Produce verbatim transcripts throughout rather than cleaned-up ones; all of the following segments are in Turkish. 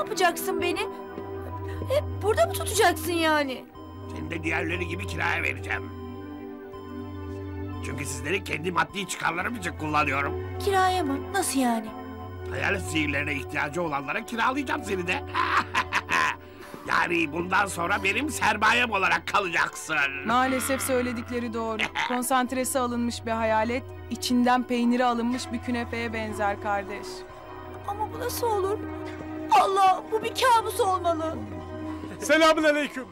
yapacaksın beni? Hep burada mı tutacaksın yani? Seni de diğerleri gibi kiraya vereceğim. Çünkü sizleri kendi maddi çıkarlarım için kullanıyorum. Kiraya mı? Nasıl yani? Hayalet sihirlerine ihtiyacı olanlara kiralayacağım seni de. Yani bundan sonra benim sermayem olarak kalacaksın. Maalesef söyledikleri doğru. Konsantresi alınmış bir hayalet, içinden peyniri alınmış bir künefeye benzer kardeş. Ama bu nasıl olur? Allah, bu bir kabus olmalı. Selamünaleyküm.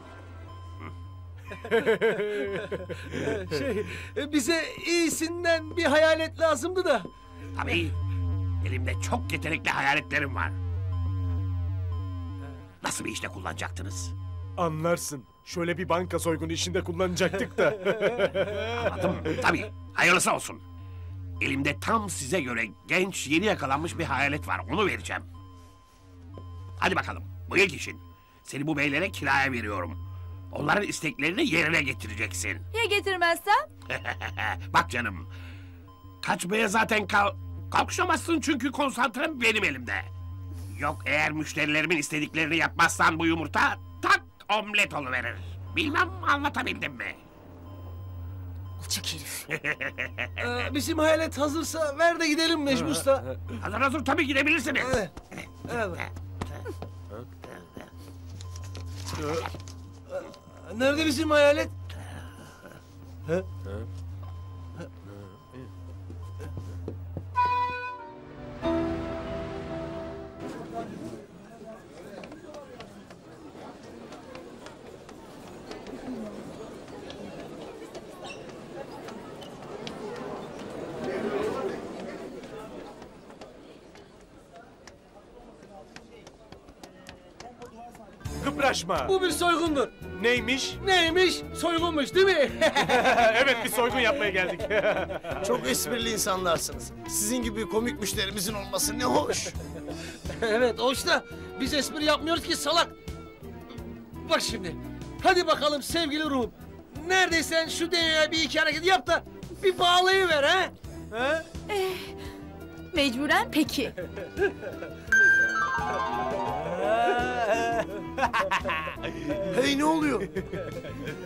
Şey, bize iyisinden bir hayalet lazımdı da. Tabii, elimde çok yetenekli hayaletlerim var. Nasıl bir işte kullanacaktınız? Anlarsın. Şöyle bir banka soygunu işinde kullanacaktık da. Anladım. Tabii. Hayırlısı olsun. Elimde tam size göre genç, yeni yakalanmış bir hayalet var. Onu vereceğim. Hadi bakalım. Bu ilk işin. Seni bu beylere kiraya veriyorum. Onların isteklerini yerine getireceksin. Ya getirmezsem? Bak canım. Kaçmaya zaten kal... kalkışamazsın çünkü konsantrem benim elimde. Yok, eğer müşterilerimin istediklerini yapmazsan bu yumurta tak omlet oluverir. Bilmem anlatabildim mi? Alçak herif. ee, bizim hayalet hazırsa ver de gidelim Necmi Usta. Hazır hazır tabii gidebilirsiniz. Evet. Evet. Nerede bizim hayalet? He? Kıpraşma. Bu bir soygundur. Neymiş? Neymiş? Soygunmuş değil mi? Evet, bir soygun yapmaya geldik. Çok esprili insanlarsınız. Sizin gibi komik müşterimizin olması ne hoş. Evet, hoş da biz espri yapmıyoruz ki salak. Bak şimdi, hadi bakalım sevgili ruhum. Neredeysen şu devreye bir iki hareket yap da bir bağlayıver ha. Ha? Eh, mecburen peki. Hey, ne oluyor?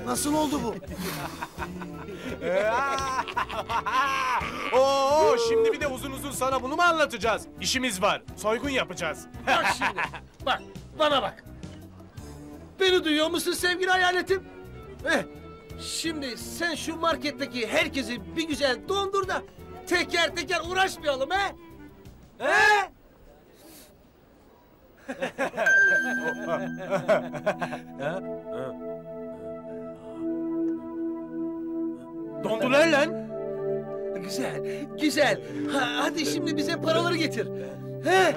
Nasıl oldu bu? Oo, şimdi bir de uzun uzun sana bunu mu anlatacağız? İşimiz var, soygun yapacağız. Bak şimdi, bak, bana bak. Beni duyuyor musun sevgili hayaletim? Eh, şimdi sen şu marketteki herkesi bir güzel dondur da teker teker uğraşmayalım he? He? Dondular lan. Güzel, güzel. Ha, hadi şimdi bize paraları getir. He,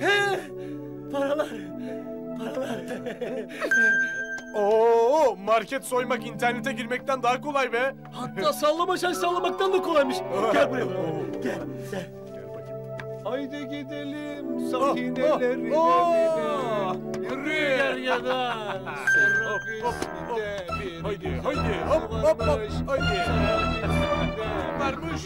he. Paralar, paralar. Oo, market soymak internete girmekten daha kolay be. Hatta sallama şaş sallamaktan da kolaymış. Gel buraya, gel, gel. Haydi gidelim sakinelerine oh, oh, oh. Yürü gergeda sorup üstünde bir haydi haydi hop hop hop haydi varmış.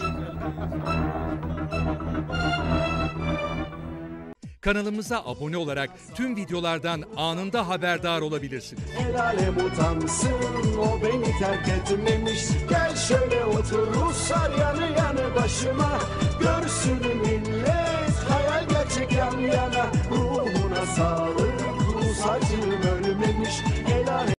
Kanalımıza abone olarak tüm videolardan anında haberdar olabilirsiniz. El alem utansın, o beni terk etmemiş. Gel şöyle otur Ruhsar yanı yanı başıma. Görsün